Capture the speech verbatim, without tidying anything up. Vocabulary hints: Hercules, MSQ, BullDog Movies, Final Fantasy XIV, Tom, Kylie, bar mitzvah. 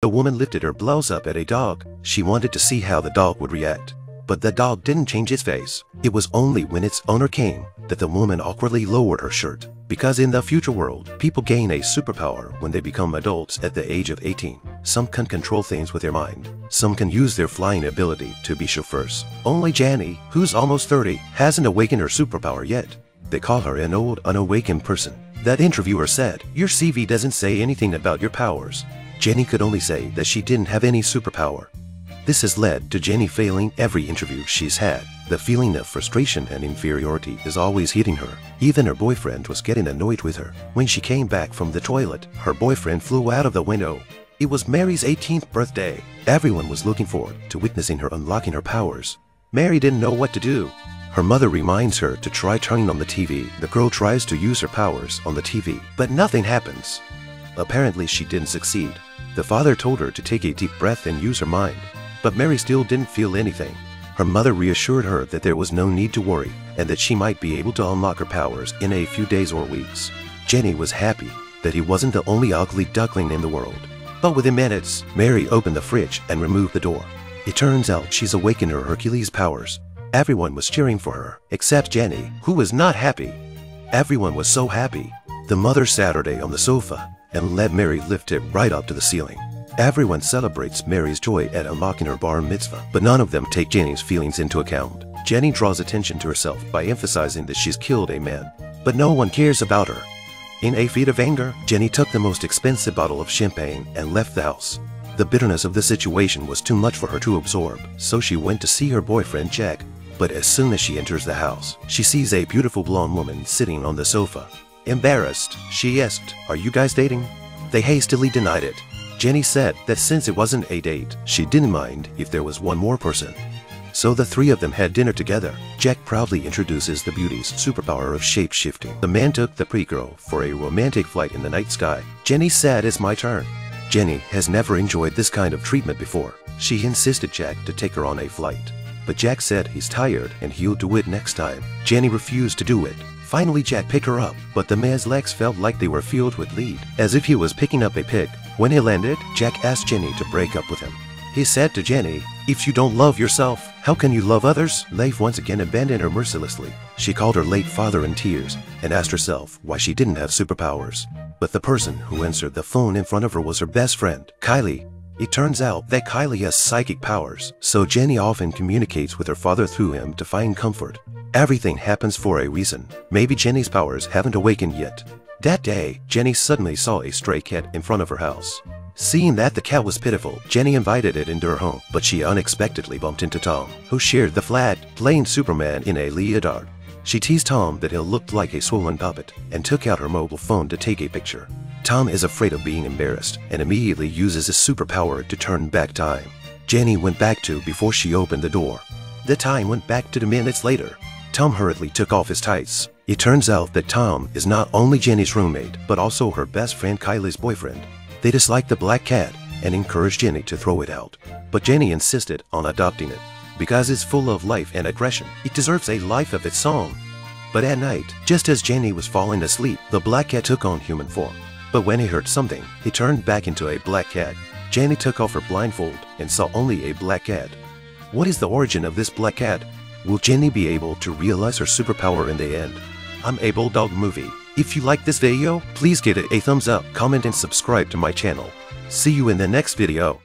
The woman lifted her blouse up at a dog. She wanted to see how the dog would react. But the dog didn't change its face. It was only when its owner came that the woman awkwardly lowered her shirt. Because in the future world, people gain a superpower when they become adults at the age of eighteen. Some can control things with their mind. Some can use their flying ability to be chauffeurs. Only Janie, who's almost thirty, hasn't awakened her superpower yet. They call her an old, unawakened person. That interviewer said, "Your C V doesn't say anything about your powers." Janie could only say that she didn't have any superpower. This has led to Janie failing every interview she's had. The feeling of frustration and inferiority is always hitting her. Even her boyfriend was getting annoyed with her. When she came back from the toilet, her boyfriend flew out of the window. It was Mary's eighteenth birthday. Everyone was looking forward to witnessing her unlocking her powers. Mary didn't know what to do. Her mother reminds her to try turning on the T V. The girl tries to use her powers on the T V, but nothing happens. Apparently she didn't succeed. The father told her to take a deep breath and use her mind. But Mary still didn't feel anything. Her mother reassured her that there was no need to worry and that she might be able to unlock her powers in a few days or weeks. Janie was happy that he wasn't the only ugly duckling in the world. But within minutes, Mary opened the fridge and removed the door. It turns out she's awakened her Hercules powers. Everyone was cheering for her, except Janie, who was not happy. Everyone was so happy. The mother sat her on the sofa and let Mary lift it right up to the ceiling. Everyone celebrates Mary's joy at unlocking her bar mitzvah, but none of them take Janie's feelings into account. Janie draws attention to herself by emphasizing that she's killed a man, but no one cares about her. In a fit of anger, Janie took the most expensive bottle of champagne and left the house. The bitterness of the situation was too much for her to absorb, so she went to see her boyfriend Jack. But as soon as she enters the house, she sees a beautiful blonde woman sitting on the sofa. Embarrassed, she asked, "Are you guys dating?" They hastily denied it. Janie said that since it wasn't a date, she didn't mind if there was one more person. So the three of them had dinner together. Jack proudly introduces the beauty's superpower of shape-shifting. The man took the pretty girl for a romantic flight in the night sky. Janie said, "It's my turn." Janie has never enjoyed this kind of treatment before. She insisted Jack to take her on a flight. But Jack said he's tired and he'll do it next time. Janie refused to do it. Finally, Jack picked her up, but the man's legs felt like they were filled with lead, as if he was picking up a pig. When he landed, Jack asked Janie to break up with him. He said to Janie, "If you don't love yourself, how can you love others?" Life once again abandoned her mercilessly. She called her late father in tears and asked herself why she didn't have superpowers. But the person who answered the phone in front of her was her best friend, Kylie. It turns out that Kylie has psychic powers, so Janie often communicates with her father through him to find comfort. Everything happens for a reason. Maybe Janie's powers haven't awakened yet. That day, Janie suddenly saw a stray cat in front of her house. Seeing that the cat was pitiful, Janie invited it into her home, but she unexpectedly bumped into Tom, who shared the flat, playing Superman in a leotard. She teased Tom that he looked like a swollen puppet and took out her mobile phone to take a picture. Tom is afraid of being embarrassed and immediately uses his superpower to turn back time. Janie went back to before she opened the door. The time went back to the minutes later. Tom hurriedly took off his tights. It turns out that Tom is not only Janie's roommate, but also her best friend Kylie's boyfriend. They dislike the black cat and encourage Janie to throw it out. But Janie insisted on adopting it. Because it's full of life and aggression, it deserves a life of its own. But at night, just as Janie was falling asleep, the black cat took on human form. But when he heard something, he turned back into a black cat. Janie took off her blindfold and saw only a black cat. What is the origin of this black cat? Will Janie be able to realize her superpower in the end? I'm a BullDog Movie. If you like this video, please give it a thumbs up, comment and subscribe to my channel. See you in the next video.